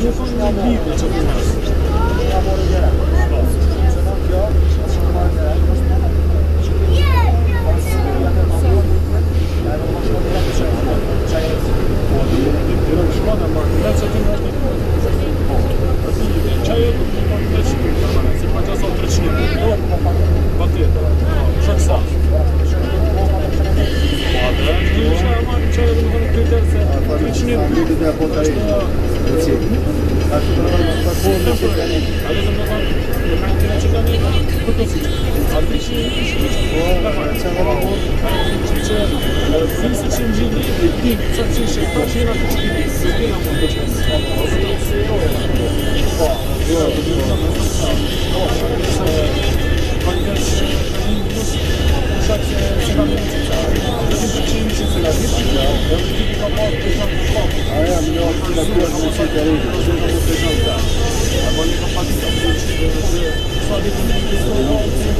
Só de